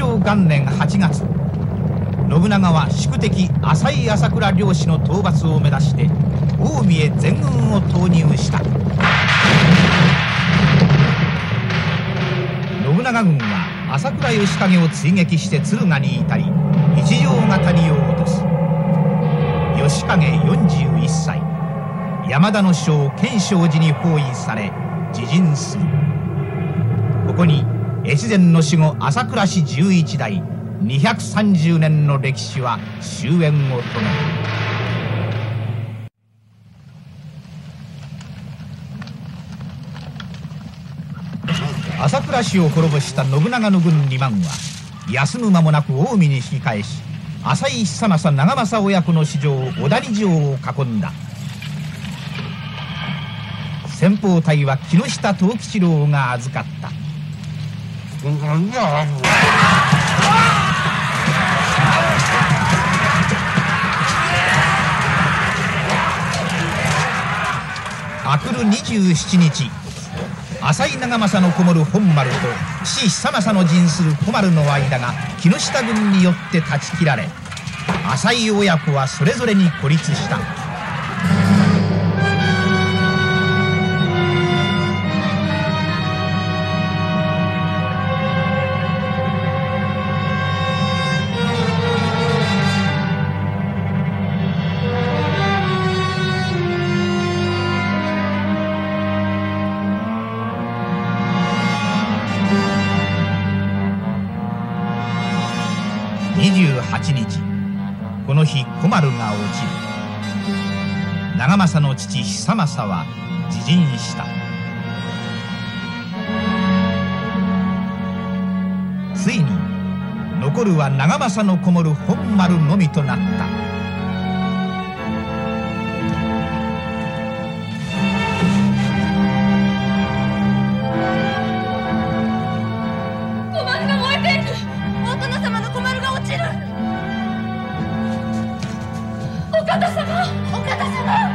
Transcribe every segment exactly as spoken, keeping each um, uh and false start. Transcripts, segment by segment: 正元年はちがつ、信長は宿敵浅井朝倉領主の討伐を目指して近江へ全軍を投入した。信長軍は朝倉義景を追撃して敦賀に至り一条が谷を落とす。義景よんじゅういっさい、山田の将建昌寺に包囲され自陣する。ここに越前の守護朝倉氏じゅういち代にひゃくさんじゅうねんの歴史は終焉を遂げる。朝倉氏を滅ぼした信長の軍にまんは休む間もなく近江に引き返し、浅井久政長政親子の市場小谷城を囲んだ。先鋒隊は木下藤吉郎が預かった。あくるにじゅうしちにち、浅井長政のこもる本丸と岸久政の陣する小丸の間が木下軍によって断ち切られ、浅井親子はそれぞれに孤立した。この日小丸が落ちる。長政の父久政は自陣した。ついに残るは長政のこもる本丸のみとなった。小丸が燃えている。大殿様の小丸が落ちる。お方様、お方様。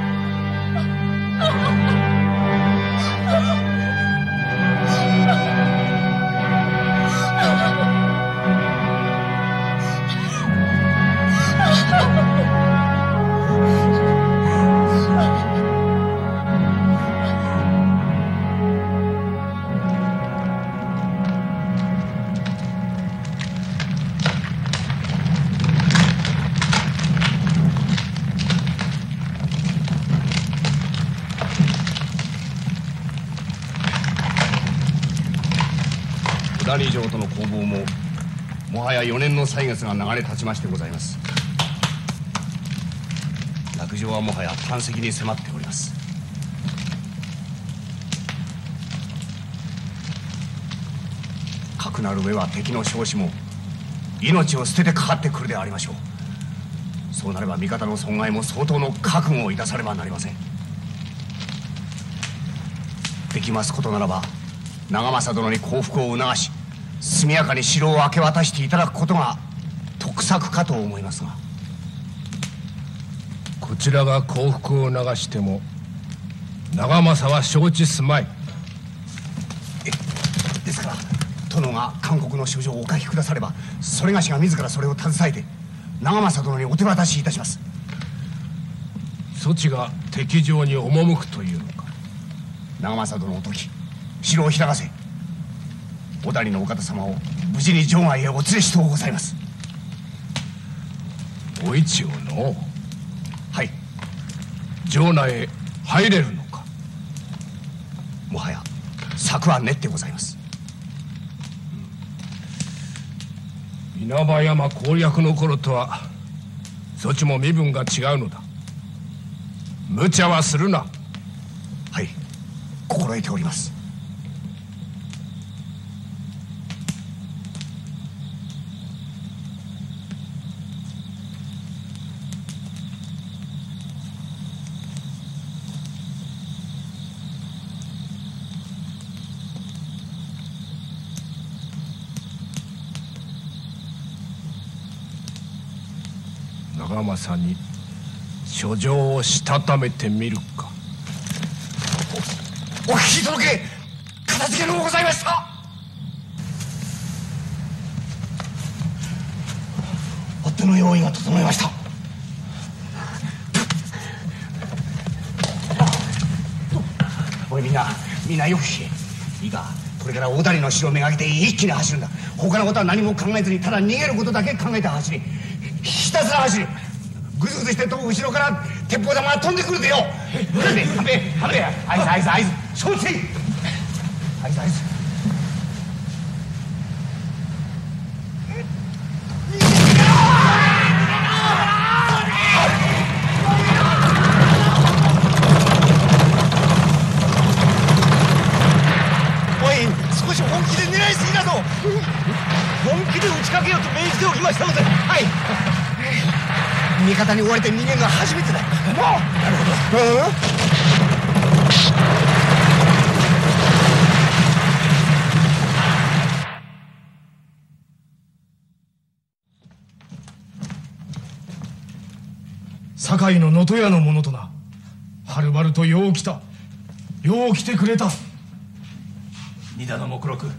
小谷城との攻防ももはやよねんの歳月が流れたちましてございます。落城はもはや短石に迫っております。かくなる上は敵の将士も命を捨ててかかってくるでありましょう。そうなれば味方の損害も相当の覚悟をいたさねばなりません。できますことならば長政殿に降伏を促し、速やかに城を明け渡していただくことが得策かと思いますが。こちらが降伏を促しても長政は承知すまい。えですから殿が韓国の書状をお書きくだされば、それがしが自らそれを携えて長政殿にお手渡しいたします。措置が敵情に赴くというのか。長政殿の時、城を開かせ、小谷のお方様を無事に城外へお連れしとうございます。お市をの、はい、城内へ入れるのか。もはや策は練ってございます。稲葉山攻略の頃とは措置も身分が違うのだ。無茶はするな。はい、心得ております。長政に書状をしたためてみるか。お, お聞き届け、片付けのうございました。その用意が整いました。おいみんな、みんなよく聞け。いいか、これから大谷の城をめがけて一気に走るんだ。他のことは何も考えずに、ただ逃げることだけ考えて走り、ひたすら走り、ぐずぐずしてると後ろから鉄砲玉が飛んでくるでよ。はめはめはめ、あいつあいつあいつ、承知、あいつあいつ。味方に追われて人間が初めてだ。もうなるほど、うん、堺の能登屋の者とな。はるばるとよう来た、よう来てくれた。二田の目録、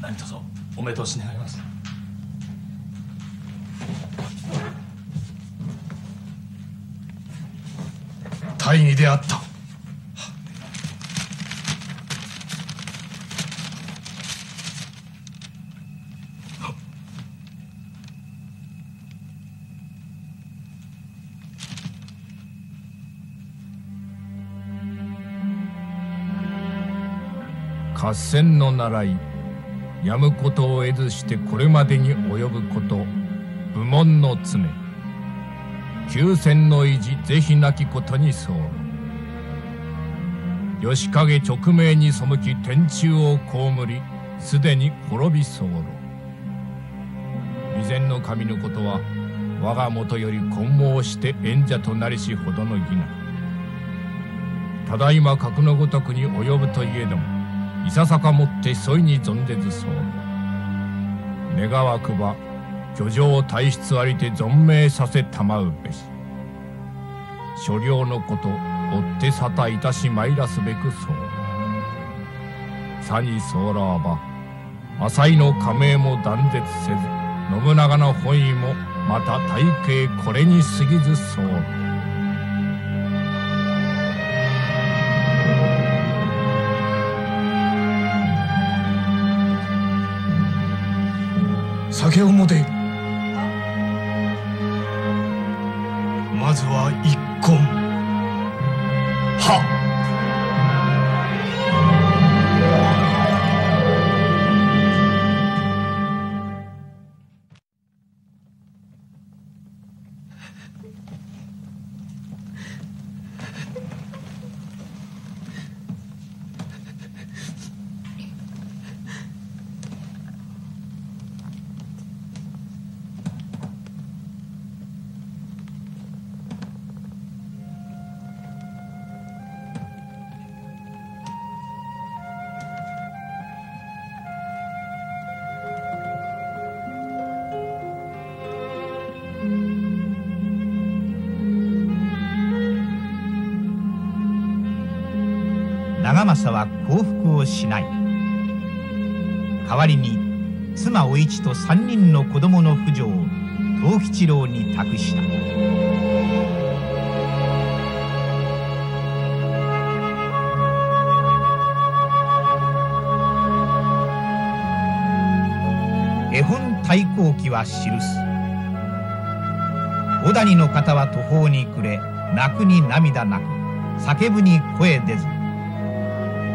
何とぞお目通し願います。愛に出会った。合戦の習い、やむことを得ずしてこれまでに及ぶこと、武門の常、休戦の維持是非なきことに候。義景勅命に背き天誅を被り、すでに滅び候。備前の神のことは我が元より混妄して縁者となりしほどの義難。ただいま格のごとくに及ぶといえども、いささかもってそいに存ぜず候。願わくば居城体質ありて存命させたまうべし。所領のこと追って沙汰いたしまいらすべく候。さに候らば浅井の加盟も断絶せず、信長の本意もまた大慶これに過ぎず候。酒をもて。まずは一献。は。長政は降伏をしない。代わりに妻お市と三人の子供の婦女を藤吉郎に託した。絵本太閤記は記す。小谷の方は途方に暮れ、泣くに涙なく、叫ぶに声出ず、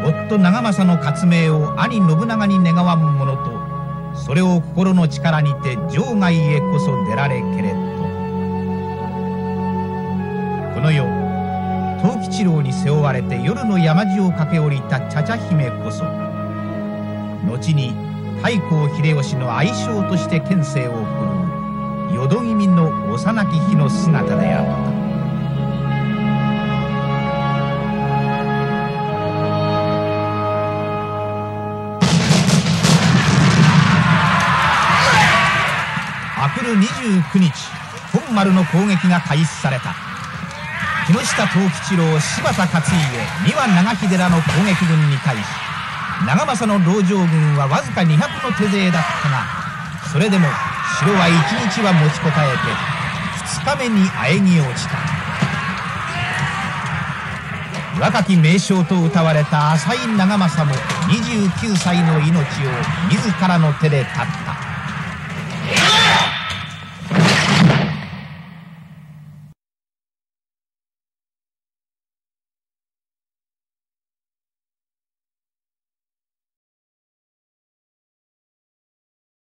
夫長政の活命を兄信長に願わんものと、それを心の力にて城外へこそ出られけれど。この世、藤吉郎に背負われて夜の山路を駆け下りた茶々姫こそ、後に太閤秀吉の愛称として県政を振るう淀君の幼き日の姿であった。にじゅうくにち、本丸の攻撃が開始された。木下藤吉郎、柴田勝家、三輪長秀らの攻撃軍に対し、長政の籠城軍はわずかにひゃくの手勢だったが、それでも城は一日は持ちこたえて、二日目に喘ぎ落ちた。若き名将と謳われた浅井長政もにじゅうきゅうさいの命を自らの手で絶った。